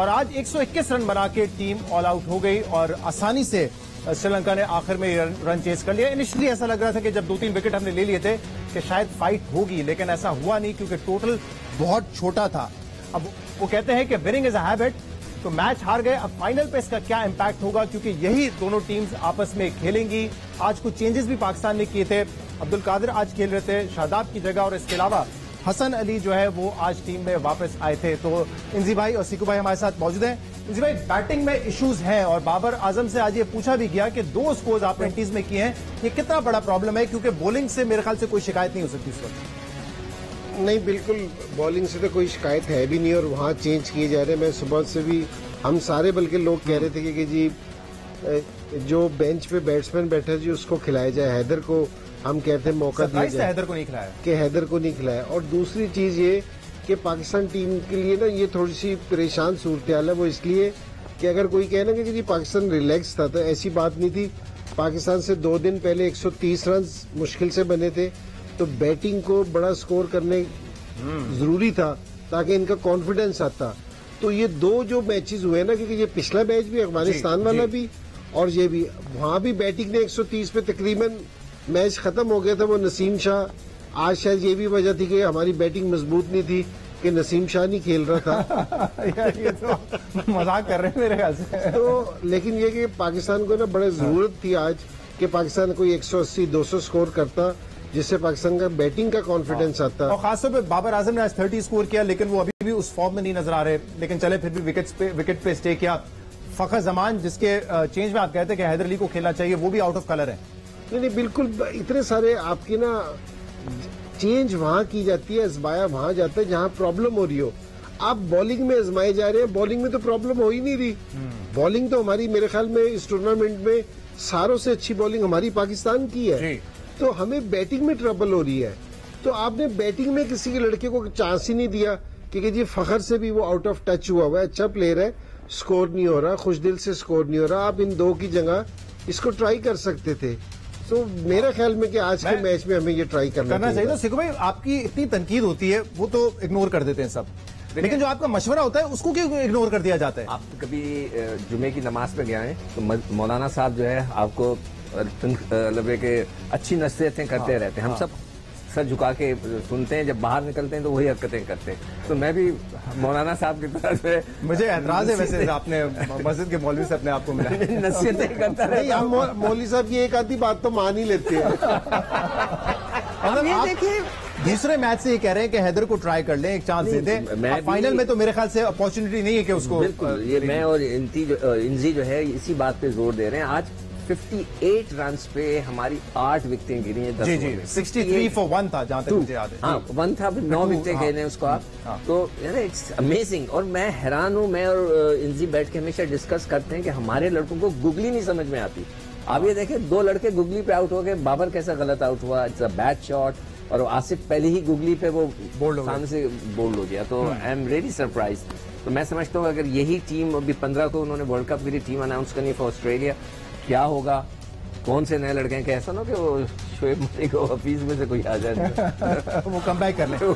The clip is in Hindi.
और आज 121 रन बना के टीम ऑल आउट हो गई और आसानी से श्रीलंका ने आखिर में रन चेस कर लिया। इनिशियली ऐसा लग रहा था कि जब 2-3 विकेट हमने ले लिए थे कि शायद फाइट होगी, लेकिन ऐसा हुआ नहीं क्योंकि टोटल बहुत छोटा था। अब वो कहते हैं कि विनिंग इज अ हैबिट, तो मैच हार गए, अब फाइनल पे इसका क्या इम्पैक्ट होगा क्योंकि यही दोनों टीम्स आपस में खेलेंगी। आज कुछ चेंजेस भी पाकिस्तान ने किए थे, अब्दुल कादिर आज खेल रहे थे शादाब की जगह और इसके अलावा हसन अली जो है वो आज टीम में वापस आए थे। तो इंजी भाई और सीकू भाई हमारे साथ मौजूद हैं। इंजी भाई, बैटिंग में इश्यूज हैं और बाबर आजम से आज ये पूछा भी गया कि 2 स्कोर्स आप 20s में किए हैं, ये कितना बड़ा प्रॉब्लम है क्योंकि बॉलिंग से मेरे ख्याल से कोई शिकायत नहीं हो सकती इस वक्त। नहीं, बिल्कुल बॉलिंग से तो कोई शिकायत है भी नहीं और वहाँ चेंज किए जा रहे हैं। मैं सुबह से भी हम सारे बल्कि लोग कह रहे थे कि जी जो बेंच पे बैट्समैन बैठा जी उसको खिलाया जाए, हैदर को हम कहते हैं मौका दिया जाए, हैदर को नहीं खिलाया कि हैदर को नहीं खिलाया। और दूसरी चीज़ ये कि पाकिस्तान टीम के लिए ना ये थोड़ी सी परेशान सूरत हाल है, वो इसलिए कि अगर कोई कहे ना कि जी पाकिस्तान रिलैक्स था तो ऐसी बात नहीं थी। पाकिस्तान से 2 दिन पहले 130 रन मुश्किल से बने थे, तो बैटिंग को बड़ा स्कोर करने ज़रूरी था ताकि इनका कॉन्फिडेंस आता। तो ये 2 जो मैचेस हुए ना, क्योंकि ये पिछला मैच भी अफगानिस्तान वाला भी और ये भी, वहाँ भी बैटिंग ने 130 पे तकरीबन मैच खत्म हो गया था। वो नसीम शाह, आज शायद ये भी वजह थी कि हमारी बैटिंग मजबूत नहीं थी कि नसीम शाह नहीं खेल रहा था। यार ये तो मजाक कर रहे हैं मेरे ख्याल से। तो लेकिन ये कि पाकिस्तान को ना बड़ा जरूरत थी आज कि पाकिस्तान कोई 180-200 स्कोर करता जिससे पाकिस्तान का बैटिंग का कॉन्फिडेंस आता। और खासतौर पर बाबर आजम ने आज 30 स्कोर किया लेकिन वो अभी भी उस फॉर्म में नहीं नजर आ रहे, लेकिन चले फिर भी विकेट पे स्टे किया। फखर जमान जिसके चेंज में आप कहते हैं कि हैदर अली को खेलना चाहिए, वो भी आउट ऑफ कलर है। नहीं, बिल्कुल इतने सारे आपकी ना चेंज वहाँ की जाती है, आजमाया वहाँ जाता है जहाँ प्रॉब्लम हो रही हो। आप बॉलिंग में आजमाए जा रहे हैं, बॉलिंग में तो प्रॉब्लम हो ही नहीं रही। बॉलिंग तो हमारी मेरे ख्याल में इस टूर्नामेंट में सारों से अच्छी बॉलिंग हमारी पाकिस्तान की है, तो हमें बैटिंग में ट्रबल हो रही है। तो आपने बैटिंग में किसी के लड़के को चांस ही नहीं दिया क्योंकि जी फखर से भी वो आउट ऑफ टच हुआ हुआ है, अच्छा प्लेयर है, स्कोर नहीं हो रहा, खुश दिल से स्कोर नहीं हो रहा। आप इन 2 की जगह इसको ट्राई कर सकते थे। तो मेरा ख्याल में कि आज के मैच में हमें ये ट्राई करना चाहिए। तो सिकू भाई, आपकी इतनी तनकीद होती है वो तो इग्नोर कर देते हैं सब, लेकिन जो आपका मशवरा होता है उसको क्यों इग्नोर कर दिया जाता है? आप तो कभी जुमे की नमाज पे गए हैं तो मौलाना साहब जो है आपको के अच्छी नसीहतें करते रहते हैं। हम सब सर झुका के सुनते हैं, जब बाहर निकलते हैं तो वही हरकतें करते हैं। तो मैं भी मौलाना साहब की तरह से, मुझे एतराज है वैसे आपने मस्जिद के मौलवी से अपने आप को मिला नसीहतें करता रहे। मौलवी साहब की एक आधी बात तो मान ही लेते हैं। देखिए, दूसरे मैच से ये कह रहे हैं कि हैदर को ट्राई कर लें, एक चांस दे दें। फाइनल में तो मेरे ख्याल से अपॉर्चुनिटी नहीं है कि उसको। बिल्कुल, ये मैं और इंजी जो है इसी बात पे जोर दे रहे हैं। आज 58 रन पे हमारी 8 विकेटें गिरी हैं। 63 for 1 था जहाँ तक मुझे याद है। हाँ, 1 था, 9 विकेटें गिरे उसको आप। तो यार इट्स अमेजिंग। और मैं हैरान हूँ, मैं और इंजी बैठ के हमेशा डिस्कस करते हैं कि हमारे लड़कों को गुगली नहीं समझ में आती। आप ये देखें, 2 लड़के गुगली पे आउट हो गए, बाबर कैसा गलत आउट हुआ, इट्स अ बैड शॉट, और आसिफ पहले ही गुगली पे वो सामने से बोल्ड हो गया। तो आई एम रियली सरप्राइज। तो मैं समझता हूँ अगर यही टीम अभी 15 को उन्होंने वर्ल्ड कप के लिए टीम अनाउंस करनी फॉर ऑस्ट्रेलिया, क्या होगा, कौन से नए लड़के हैं, कैसा ना हो कि वो शोएब मलिक और हफीज में से कोई आ जाए वो कमबैक कर ले।